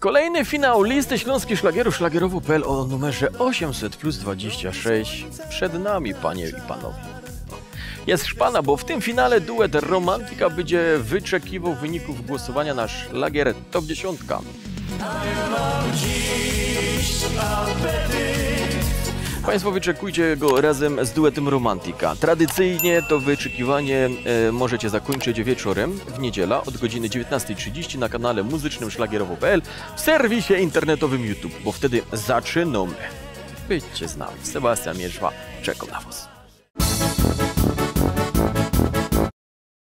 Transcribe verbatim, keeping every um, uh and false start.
Kolejny finał listy śląskich szlagierów szlagierowo kropka pe el o numerze osiemset plus dwadzieścia sześć przed nami, panie i panowie. Jest szpana, bo w tym finale duet Romantika będzie wyczekiwał wyników głosowania na szlagier top dziesięć. Państwo wyczekujcie go razem z duetem Romantika. Tradycyjnie to wyczekiwanie e, możecie zakończyć wieczorem w niedzielę od godziny dziewiętnastej trzydzieści na kanale muzycznym szlagierowo kropka pe el w serwisie internetowym YouTube, bo wtedy zaczynamy. Byćcie z nami. Sebastian Mierzwa czekam na was.